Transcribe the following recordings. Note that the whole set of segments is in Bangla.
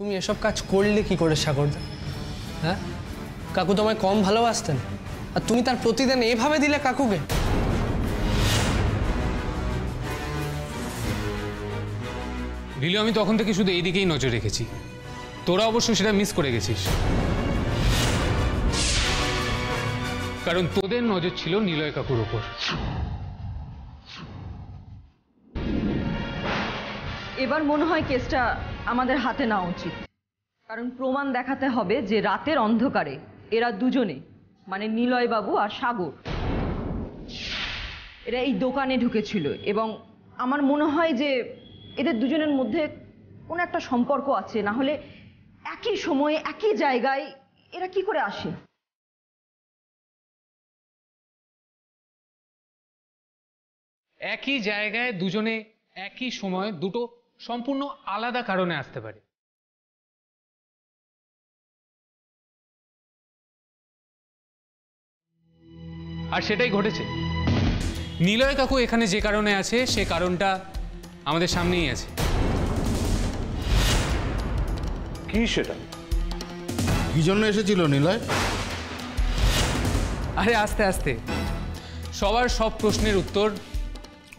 তুমি এসব কাজ করলে কি করে সাগরদা? হ্যাঁ, কাকু তোমায় কম ভালোবাসতেন আর তুমি তার প্রতিদিন এইভাবে দিলে কাকুকে। রিলি, আমি তখন থেকে শুধু এইদিকেই নজর রেখেছি, তোরা অবশ্য সেটা মিস করে গেছিস, কারণ তোদের নজর ছিল নিলয় কাকুর উপর। এবার মনে হয় কেসটা আমাদের হাতে নেওয়া উচিত, কারণ প্রমাণ দেখাতে হবে যে রাতের অন্ধকারে এরা দুজনে, মানে নিলয় বাবু আর সাগর, এরা এই দোকানে ঢুকেছিল এবং আমার মনে হয় যে এদের দুজনের মধ্যে কোনো একটা সম্পর্ক আছে, না হলে একই সময়ে একই জায়গায় এরা কি করে আসে? একই জায়গায় দুজনে একই সময়ে দুটো সম্পূর্ণ আলাদা কারণে আসতে পারে। আর সেটাই ঘটেছে। নিলয় কাকু এখানে যে কারণে আছে সে কারণটা আমাদের সামনেই আছে। কি সেটা? কি জন্য এসেছিল নিলয়? আরে আস্তে আস্তে, সবার সব প্রশ্নের উত্তর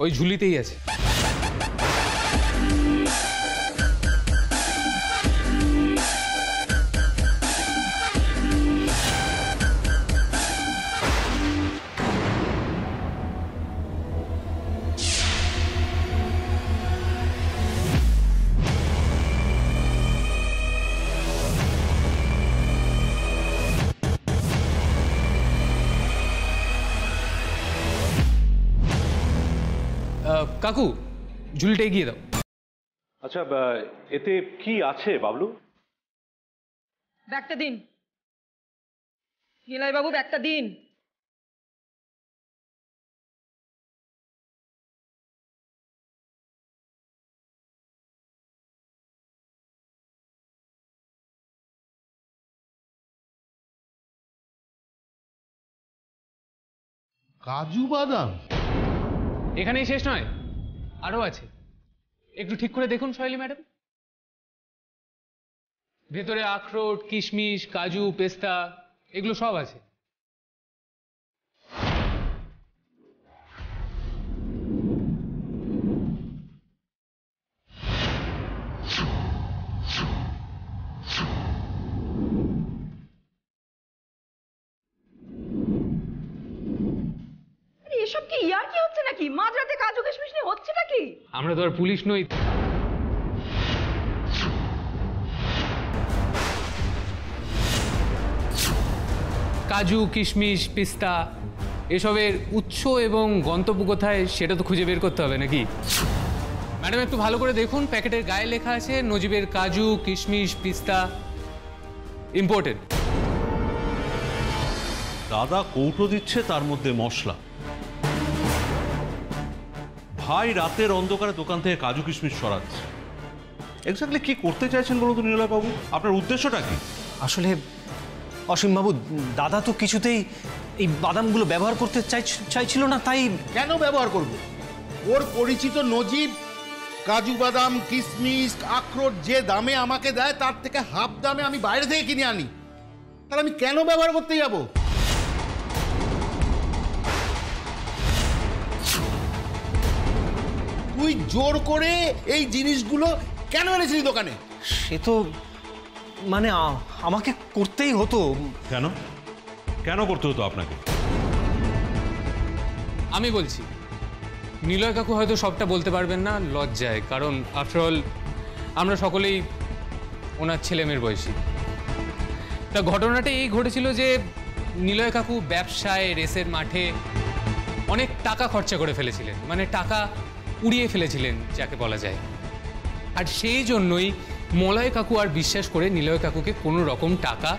ওই ঝুলিতেই আছে। কাকু, ঝুলিটা এগিয়ে দাও। আচ্ছা, এতে কি আছে বাবলু? ব্যাগটা দিন নিলয় বাবু, ব্যাগটা দিন। কাজু বাদাম? এখানেই শেষ নয়, আরো আছে। একটু ঠিক করে দেখুন শৈলী ম্যাডাম, ভেতরে আখরোট, কিশমিশ, কাজু, পেস্তা, এগুলো সব আছে। এসব কি ইয়ার কি হচ্ছে নাকি? মাঝরাতে কাজু কিশমিশ নিয়ে হচ্ছে নাকি? আমরা তো আর পুলিশ নই। কাজু, কিশমিশ, পিস্তা, এসবের উৎস এবং গন্তব্য কোথায় সেটা তো খুঁজে বের করতে হবে নাকি? ম্যাডাম, একটু ভালো করে দেখুন, প্যাকেটের গায়ে লেখা আছে নজিবের কাজু, কিশমিশ, পিস্তা ইম্পোর্টেড। দাদা কৌটো দিচ্ছে, তার মধ্যে মশলা। ভাই রাতের অন্ধকারে দোকান থেকে কাজু কিশমিশ সরাচ্ছে। এক্স্যাক্টলি কি করতে চাইছেন বলুন তো নিলয় বাবু, আপনার উদ্দেশ্যটা কি? আসলে অসীম বাবু, দাদা তো কিছুতেই এই বাদামগুলো ব্যবহার করতে চাইছিল না, তাই। কেন ব্যবহার করবে? ওর পরিচিত নজিব কাজু বাদাম, কিশমিশ, আখরোট যে দামে আমাকে দেয় তার থেকে হাফ দামে আমি বাইরে থেকে কিনে আনি, তাহলে আমি কেন ব্যবহার করতে যাব? তুই জোর করে এই জিনিসগুলো কেন এনেছিলি দোকানে? সে তো মানে আমাকে করতেই হতো। কেন কেন করতে হতো আপনাকে? আমি বলছি, নিলয় কাকু হয়তো সবটা বলতে পারবেন না লজ্জায়, কারণ আফটার অল আমরা সকলেই ওনার ছেলেমেয়ের বয়সী। তা ঘটনাটা এই ঘটেছিল যে নিলয় কাকু ব্যবসায়, রেসের মাঠে অনেক টাকা খরচা করে ফেলেছিলেন, মানে টাকা উড়িয়ে ফেলেছিলেন যাকে বলা যায়। আর সেই জন্যই মলয় কাকু আর বিশ্বাস করে নিলয় কাকুকে কোনো রকম টাকা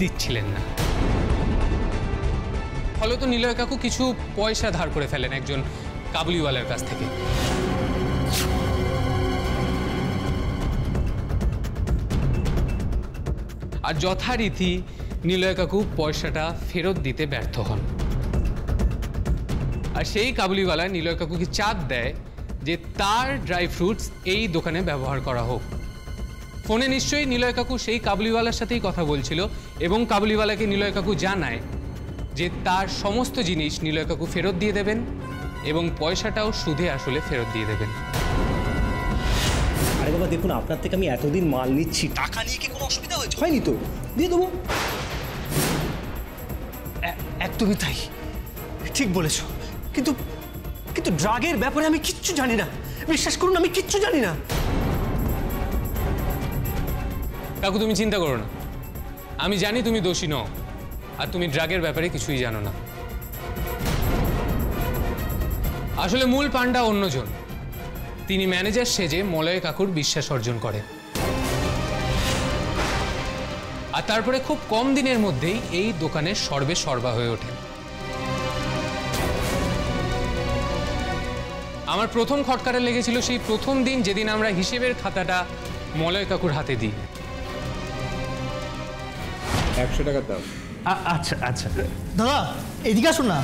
দিচ্ছিলেন না। ফলত নিলয় কাকু কিছু পয়সা ধার করে ফেলেন একজন কাবুলিওয়ালার কাছ থেকে। আর যথারীতি নিলয় কাকু পয়সাটা ফেরত দিতে ব্যর্থ হন। আর সেই কাবুলিওয়ালা নিলয় কাকুকে চাপ দেয় যে তার ড্রাই ফ্রুটস এই দোকানে ব্যবহার করা হোক, फोने निश्चयই नीलय काकू সেই কাবুলিওয়ালার সাথেই কথা বলছিল এবং কাবুলিওয়ালাকে নীলয় কাকু জানায় যে তার সমস্ত জিনিস নীলয় কাকু ফেরত দিয়ে দেবেন এবং পয়সাটাও সুদে আসলে ফেরত দিয়ে দেবেন। আরে বাবা দেখুন আপনার থেকে আমি এতদিন মাল নিচ্ছি টাকা নিয়ে কি কোনো অসুবিধা হয়নি তো দিয়ে দেবো। একদমই তাই ঠিক বলেছো কিন্তু কিন্তু ড্রাগের ব্যাপারে আমি কিচ্ছু জানি না বিশ্বাস করুন আমি কিচ্ছু জানি না। কাকু তুমি চিন্তা করো না আমি জানি তুমি দোষী নও আর তুমি ড্রাগের ব্যাপারে কিছুই জানো না। আসলে মূল পান্ডা অন্যজন তিনি ম্যানেজার সেজে মলয় কাকুর বিশ্বাস অর্জন করেন আর তারপরে খুব কম দিনের মধ্যেই এই দোকানের সর্বেসর্বা হয়ে ওঠেন। আমার প্রথম খটকাটা লেগেছিল সেই প্রথম দিন যেদিন আমরা হিসেবের খাতাটা মলয় কাকুর হাতে দিই। 100 টাকা দাও। আচ্ছা আচ্ছা দাদা এদিকে আসুন না।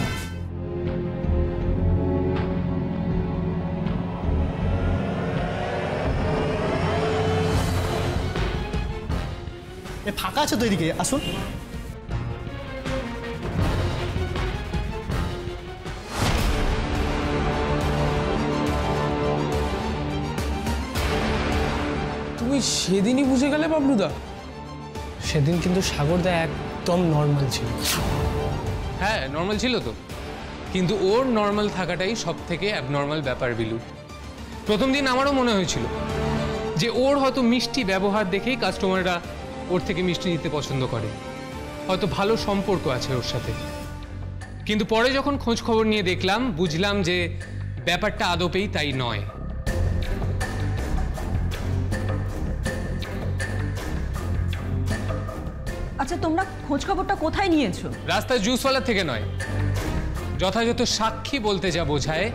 ফাঁকা আছে তো এদিকে আসুন। তুমি সেদিনই বুঝে গেলে বাবলুদা সেদিন কিন্তু সাগরদা একদম নর্মাল ছিল। হ্যাঁ নর্মাল ছিল তো কিন্তু ওর নর্মাল থাকাটাই সব থেকে অ্যাবনর্মাল ব্যাপার বিলু। প্রথম দিন আমারও মনে হয়েছিল যে ওর হয়তো মিষ্টি ব্যবহার দেখেই কাস্টমাররা ওর থেকে মিষ্টি নিতে পছন্দ করে হয়তো ভালো সম্পর্ক আছে ওর সাথে কিন্তু পরে যখন খোঁজ খবর নিয়ে দেখলাম বুঝলাম যে ব্যাপারটা আদপেই তাই নয়। আচ্ছা তোমরা খোঁজ খবরটা কোথায় নিয়েছো? রাস্তায় জুসওয়ালা থেকে নয় যথাযথ সাক্ষী বলতে যা বোঝায়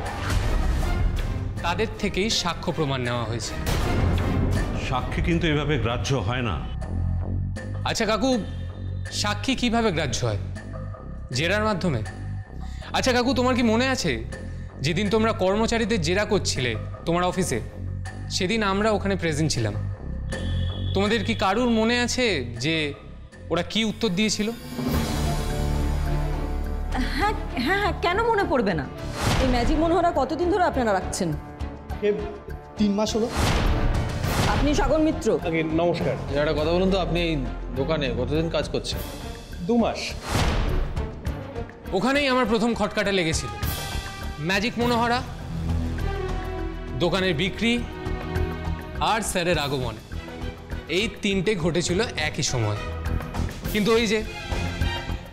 তাদের থেকেই সাক্ষ্য প্রমাণ নেওয়া হয়েছে। সাক্ষী কিন্তু এভাবে গ্রাহ্য হয় না। আচ্ছা কাকু সাক্ষী কিভাবে গ্রাহ্য হয়? জেরার মাধ্যমে। আচ্ছা কাকু তোমার কি মনে আছে যেদিন তোমরা কর্মচারীদের জেরা করছিলে তোমার অফিসে সেদিন আমরা ওখানে প্রেজেন্ট ছিলাম তোমাদের কি কারুর মনে আছে যে ওরা কি উত্তর দিয়েছিল? হ্যাঁ হ্যাঁ কেন মনে পড়বে না। এই ম্যাজিক মনোহরা কতদিন ধরে আপনারা রাখছেন? 3 মাস হলো। আপনি সাগর মিত্র? নমস্কার। একটা কথা বলুন তো আপনি এই দোকানে কতদিন কাজ করছেন? 2 মাস। ওখানেই আমার প্রথম খটকাটা লেগেছিল ম্যাজিক মনোহরা দোকানের বিক্রি আর স্যারের আগমন এই 3টে ঘটেছিল একই সময় কিন্তু ওই যে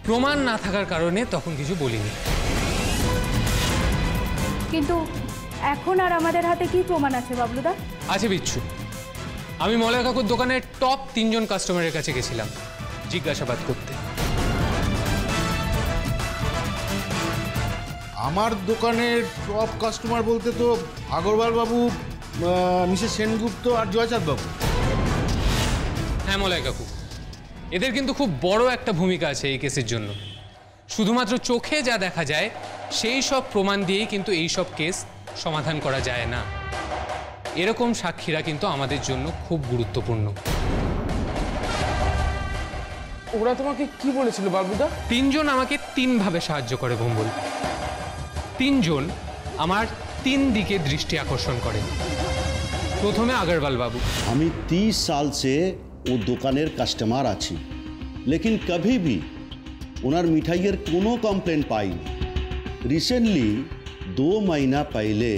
প্রমাণ না থাকার কারণে তখন কিছু বলিনি। কিন্তু এখন আর আমাদের হাতে কি প্রমাণ আছে বাবলুদা? আছে বিচ্ছু আমি মলয় কাকুর দোকানের টপ 3 জন কাস্টমারের কাছে গেছিলাম জিজ্ঞাসাবাদ করতে। আমার দোকানের টপ কাস্টমার বলতে তো আগরওয়াল বাবু মিসেস সেনগুপ্ত আর জয়চাঁদ বাবু। হ্যাঁ মলয় কাকু এদের কিন্তু খুব বড় একটা ভূমিকা আছে এই কেসের জন্য। শুধুমাত্র চোখে যা দেখা যায় সেই সব প্রমাণ দিয়েই কিন্তু এই সব কেস সমাধান করা যায় না। এরকম সাক্ষীরা কিন্তু আমাদের জন্য খুব গুরুত্বপূর্ণ। ওরা তোমাকে কি বলেছিল বাবুদা? 3 জন আমাকে 3 ভাবে সাহায্য করে বম্বল। 3 জন আমার 3 দিকে দৃষ্টি আকর্ষণ করে। প্রথমে আগরওয়াল বাবু। আমি 30 साल से वो দোকানের কাস্টমার আছি लेकिन कभी भी ওনার মিঠাইয়ের কোনো কমপ্লেন পাইনি। রিসেন্টলি 2 महीना पहले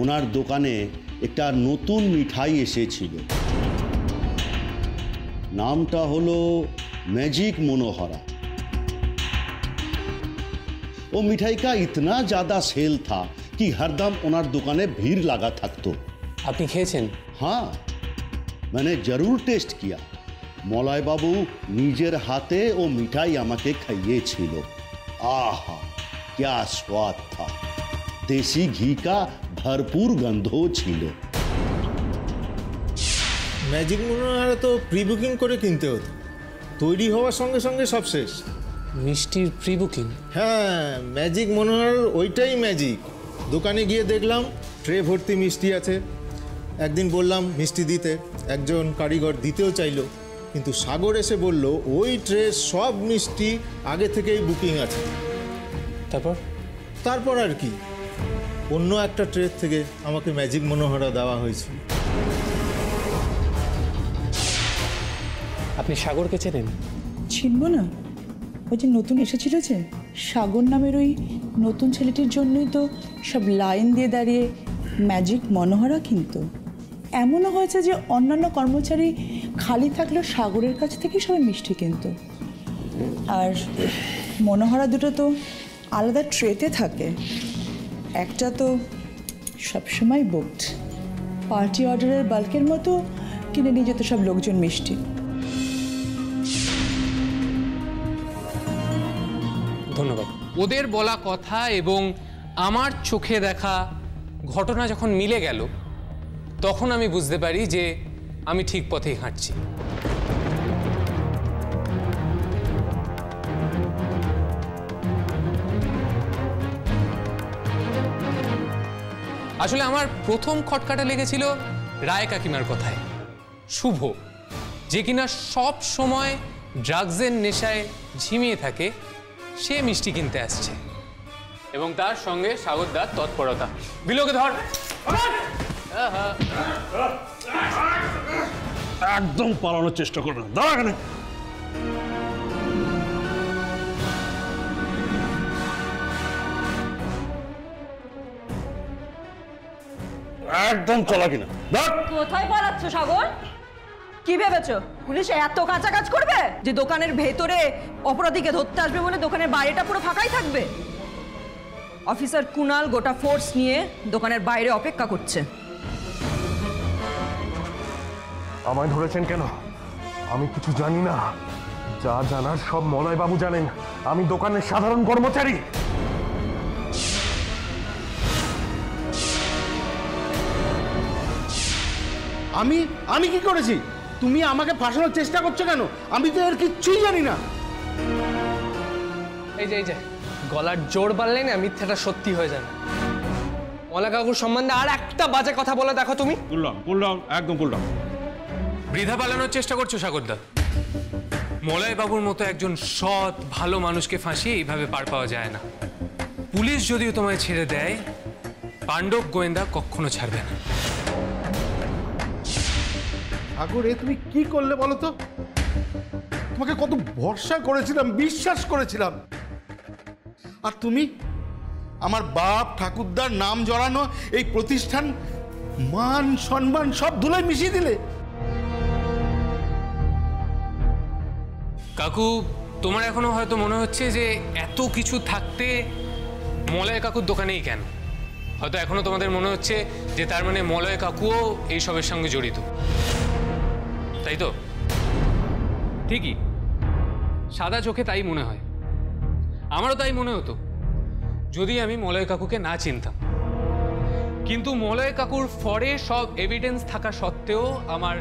ওনার দোকানে একটা নতুন মিঠাই এসেছিল নামটা হলো ম্যাজিক মনোহরা। ও মিঠাই কা ইতনা ज़्यादा सेल था कि हरदम ওনার দোকানে ভিড় লাগা থাকতো। আপনি খেয়েছেন? हाँ मैंने जरूर टेस्ट किया। মলয় বাবু নিজের হাতে ও মিঠাই আমাকে খাইয়েছিল। আহা क्या स्वाद था। देसी घी का भरपूर गंधो छिलो। मैजिक মনোহরা तो प्री बुकिंग करे किनते होतो तैरी होवार संगे संगे सब शेष। मिष्टिर प्री बुकिंग? हाँ मैजिक মনোহরার ওইটাই ম্যাজিক। দোকানে গিয়ে দেখলাম ট্রে ভর্তি মিষ্টি আছে एक दिन बोललाम मिष्टी दीते एक जन कारीगर दीते चाइलो किन्तु सागर एसे बोललो ओई ट्रे सब मिष्टी आगे थेकेई बुकिंग आछे। तारपर तारपर आर कि अन्य एकटा ट्रे थेके आमाके मैजिक मनोहरा देवा हयेछिल। आपनि सागरके चेनेन? चिनबो ना, ओई जे नतुन एसेछिलो जे सागर नामेर ओई नतुन छेलेटिर जन्यई तो सब लाइन दिये दाड़िये मैजिक मनोहरा किन्तु एमन होयेछे जे अन्यान्य कर्मचारी खाली थाकलेও सागरेर काछ থেকেই সবাই মিষ্টি কিনতো আর মনোহরা দুটো তো আলাদা ট্রেতে থাকে একটা তো সব সময় বুকড পার্টি অর্ডারের বাল্কের মতো কিনে নিয়ে যেত সব লোকজন মিষ্টি। ধন্যবাদ। ওদের বলা কথা এবং আমার চোখে দেখা ঘটনা যখন মিলে গেল তখন আমি বুঝতে পারি যে আমি ঠিক পথেই হাঁটছি। আসলে আমার প্রথম খটকাটা লেগেছিল রায় কাকিমার কথায়, শুভ যে কিনা সব সময় ড্রাগসের নেশায় ঝিমিয়ে থাকে সে মিষ্টি কিনতে আসছে এবং তার সঙ্গে সাগরদার তৎপরতা। বিলোকে ধর। একদম পালানোর চেষ্টা করবে না, দাঁড়া এখানে। একদম চালাকি না। কোথায় পালাচ্ছ সাগর? কি ভেবেছো পুলিশ এত কাঁচা কাজ করবে যে দোকানের ভেতরে অপরাধীকে ধরতে আসবে বলে দোকানের বাইরেটা পুরো ফাঁকাই থাকবে? অফিসার কুনাল গোটা ফোর্স নিয়ে দোকানের বাইরে অপেক্ষা করছে। আমায় ধরেছেন কেন? আমি কিছু জানি না, যা জানার সব মলয় বাবু জানেন। আমি দোকানের সাধারণ কর্মচারী। আমি আমি কি করেছি? তুমি আমাকে ফাঁসানোর চেষ্টা করছো কেন? আমি তো এর কিচ্ছুই জানি না। এই যে গলার জোর বাড়লে না মিথ্যাটা সত্যি হয়ে যায়। মলা কাকুর সম্বন্ধে আর একটা বাজে কথা বলে দেখো তুমি। বললাম একদম বললাম। বৃথা পালানোর চেষ্টা করছো সাগরদা। মলয় বাবুর মতো একজন সৎ ভালো মানুষকে ফাঁসিয়ে এইভাবে পার পাওয়া যায় না। পুলিশ যদিও তোমায় ছেড়ে দেয়, পাণ্ডব গোয়েন্দা কখনো ছাড়বে না। সাগর, এ তুমি কি করলে বলো তো? তোমাকে কত ভরসা করেছিলাম, বিশ্বাস করেছিলাম, আর তুমি আমার বাপ ঠাকুরদার নাম জড়ানো এই প্রতিষ্ঠান মান সম্মান সব ধুলোয় মিশিয়ে দিলে। কাকু, তোমার এখনো হয়তো মনে হচ্ছে যে এত কিছু থাকতে মলয় কাকুর দোকানেই কেন। হয়তো এখনো তোমাদের মনে হচ্ছে যে তার মানে মলয় কাকুও এইসবের সঙ্গে জড়িত, তাই তো? ঠিকই, সাদা চোখে তাই মনে হয়। আমারও তাই মনে হতো যদি আমি মলয় কাকুকে না চিনতাম। কিন্তু মলয় কাকুর ফরে সব এভিডেন্স থাকা সত্ত্বেও আমার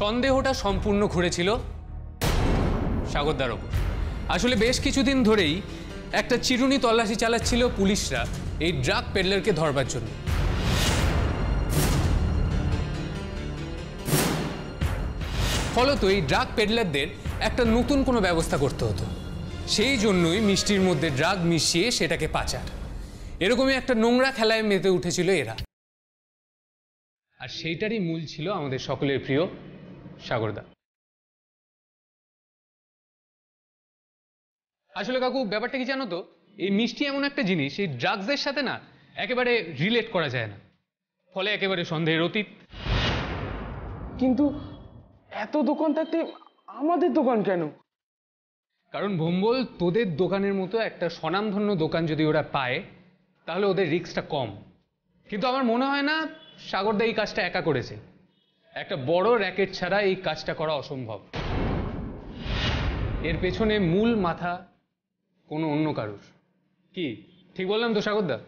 সন্দেহটা সম্পূর্ণ ঘুরেছিল সাগরদার ওপর। আসলে বেশ কিছুদিন ধরেই একটা চিরুনি তল্লাশি চালাচ্ছিল পুলিশরা এই ড্রাগ পেডলারকে ধরবার জন্য। ফলত এই ড্রাগ পেডলারদের একটা নতুন কোনো ব্যবস্থা করতে হতো, সেই জন্যই মিষ্টির মধ্যে ড্রাগ মিশিয়ে সেটাকে পাচার, এরকমই একটা নোংরা খেলায় মেতে উঠেছিল এরা। আর সেইটারই মূল ছিল আমাদের সকলের প্রিয় সাগরদা। আসলে কাকু, ব্যাপারটা কি জানো তো, এই মিষ্টি এমন একটা জিনিস এই ড্রাগসের সাথে না একেবারে রিলেট করা যায় না, ফলে একেবারে সন্দেহের অতীত। কিন্তু এত দোকান থাকতে আমাদের দোকান কেন? কারণ ভোম্বল, তোদের দোকানের মতো একটা স্বনামধন্য দোকান যদি ওরা পায় তাহলে ওদের রিস্কটা কম। কিন্তু আমার মনে হয় না সাগরদা এই কাজটা একা করেছে। একটা বড় র্যাকেট ছাড়া এই কাজটা করা অসম্ভব। এর পেছনে মূল মাথা কোনো অন্য কারুর। কি ঠিক বললাম তো সাগরদা?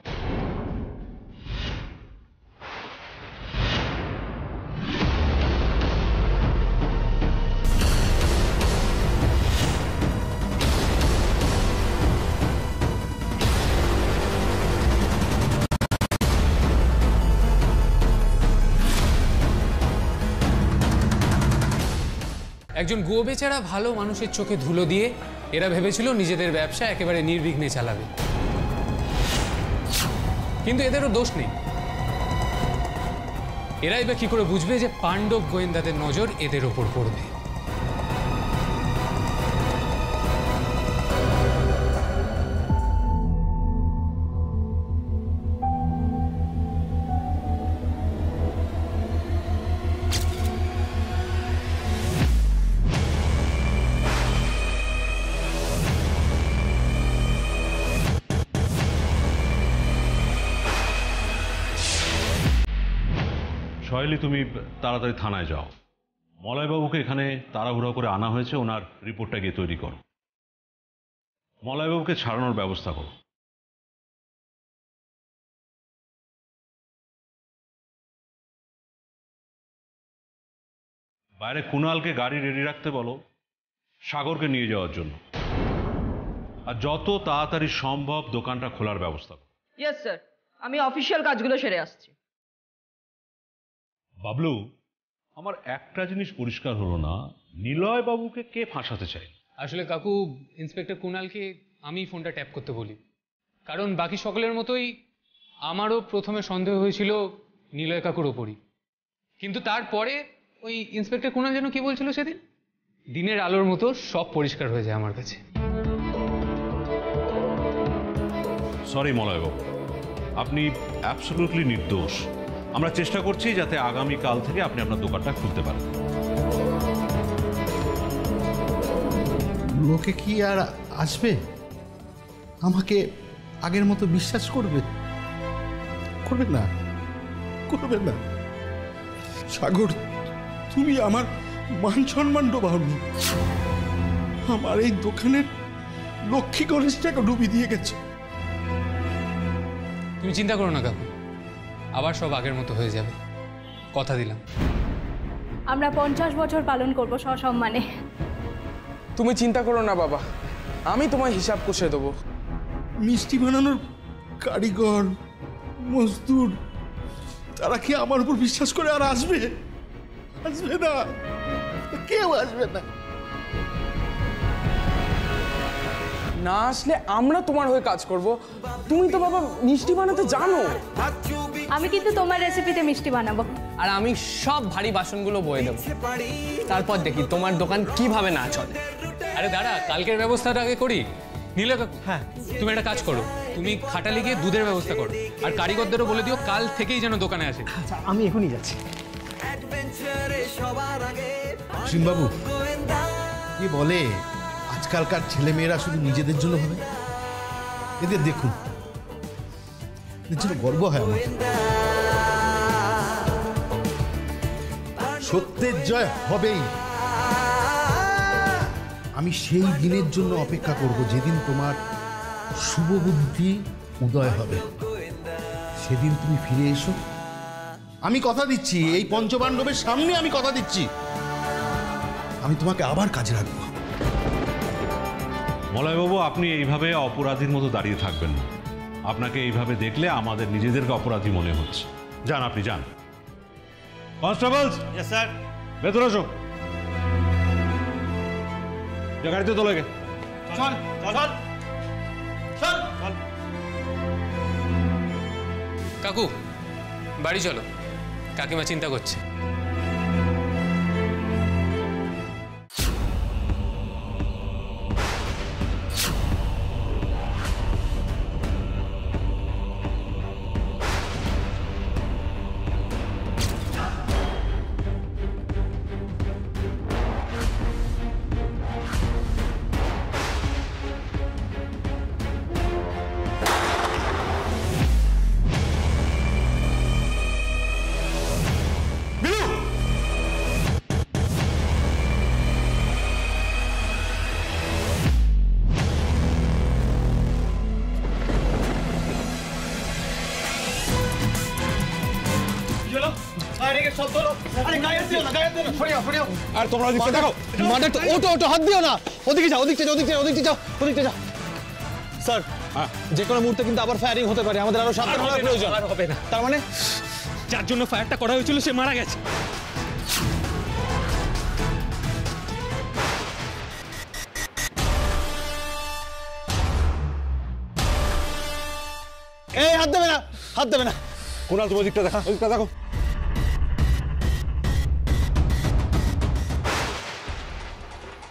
एकजन गोबेचारा भालो मानुषेर चोखे धुलो दिए एरा भेबेछिलो निजेदेर व्यवसा एकेबारे निर्विघ्ने चालाबे, किन्तु एदेरो दोष नेई। एरा एबार कि करे बुझबे जे पांडव गोयेन्दादेर नजर एदेर ओपर पड़बे। शैली तुम ताड़ाताड़ी थानाय जाओ, मलयबाबू के एखाने ताड़ाहुड़ो करे आना हयेछे, ओनार रिपोर्टटा गिये तैरि करो, मलयबाबू के छाड़ानोर व्यवस्था करो। बाइरे कुणाल के गाड़ी रेडी रखते बोलो सागर के निये जाओयार जोन्नो, आर जतो ताड़ाताड़ी सम्भव दोकानटा खोलार व्यवस्था करो। यस सर, आमी अफिशियल काजगुलो सेरे आसछि। बाबलू हमार एकटा जिनिस परिष्कार हलो ना, निलय बाबू के फाँसाते चाय। आसले काकू इन्सपेक्टर कुणाल के आमी फोनटा टैप करते बोली, कारण बाकी सकलेर मतोई आमारो प्रथमे सन्देह हयेछिलो निलय काकुर ओपरई, किन्तु तारपरे ओई इन्सपेक्टर कुणाल जेनो कि बोलछिलो सेदिन, दिनेर आलोर मतो सब परिष्कार हये जाय आमार काछे। सरि मलय बाबू, आपनि एब्सोल्युटली निर्दोष। আমরা চেষ্টা করছি যাতে আগামী কাল থেকে আপনি আপনার দোকানটা খুলতে পারেন। লোকে কি আর আসবে আমাকে আগের মতো বিশ্বাস করবে? করবে না, করবে না। সাগর, তুমি আমার মান সম্মান ডোবাওনি, আমার এই দোকানের লক্ষ্মী গণেশটাকে ডুবি দিয়ে গেছে। তুমি চিন্তা করো না কাকু, আবার সব আগের মতো হয়ে যাবে, কথা দিলাম। আমরা 50 বছর পালন করব সসম্মানে। তুমি চিন্তা করো না বাবা, আমি তোমায় হিসাব কষে দেব। মিষ্টি বানানোর কারিগর মজদুর তারা কি আমার উপর বিশ্বাস করে আর আসবে? আসবে না, কেউ আসবে না। না আসলে আমরা তোমার হয়ে কাজ করব। তুমি তো বাবা মিষ্টি বানাতে জানো। আমি কিন্তু তোমার রেসিপিতে মিষ্টি বানাবো, আর আমি সব ভারী বাসনগুলো বয়ে দেব, তারপর দেখি তোমার দোকান কিভাবে না চলে। আরে দাঁড়া, কালকের ব্যবস্থাটা আগে করি। নীলা কাকু, হ্যাঁ তুমি একটা কাজ করো, তুমি খাটালে গিয়ে দুধের ব্যবস্থা করো, আর কারিগরদেরও বলে দিও কাল থেকেই যেন দোকানে আসে। আচ্ছা, আমি এখনই যাচ্ছি। সিনবাবু কি বলে, আজকালকার ছেলেমেয়েরা শুধু নিজেদের জন্য ভাবে, এদের দেখুন গর্ব হয়। সত্যের জয় হবেই। আমি সেই দিনের জন্য অপেক্ষা করব যেদিন তোমার শুভ বুদ্ধি উদয় হবে, সেদিন তুমি ফিরে এসো। আমি কথা দিচ্ছি, এই পঞ্চপাণ্ডবের সামনে আমি কথা দিচ্ছি আমি তোমাকে আবার কাজে রাখব। মলয়বাবু, আপনি এইভাবে অপরাধীর মতো দাঁড়িয়ে থাকবেন না। আপনাকে এইভাবে দেখলে আমাদের নিজেদেরকে অপরাধী মনে হচ্ছে। যান, আপনি যান। কনস্টেবলস, यस স্যার, ভেতরে এসো। গাড়িতে তোলো, গে চল চল চল। কাকু বাড়ি চলো, কাকিমা চিন্তা করছে। আর তোমরা ওদিকে দেখো, মাদার তো ওটো ওটো হাত দিও না, ওদিকে যাও, ওদিকে যাও, ওদিকে যাও, ওদিকে যাও, ওদিকে যাও। স্যার, যে কোনো মুহূর্তে কিন্তু আবার ফায়ারিং হতে পারে, আমাদের আরো সাবধান হওয়ার প্রয়োজন। আর হবে না, তার মানে যার জন্য ফায়ারটা করা হয়েছিল সে মারা গেছে। हाथ देवे ना कुणाल तुम ओदिकटा देखो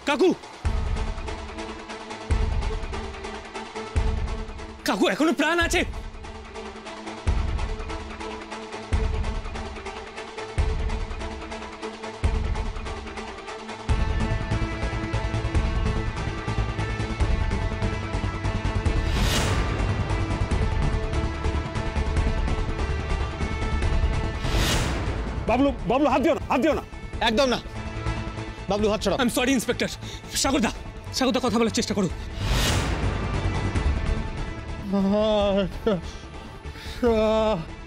কাকু কাকু এখনো প্রাণ আছে বাবলু বাবলু হাত দিও না একদম না বাবলু হাত ছাড়ো আই এম সরি ইন্সপেক্টর সাগরদা সাগরদা কথা বলার চেষ্টা করো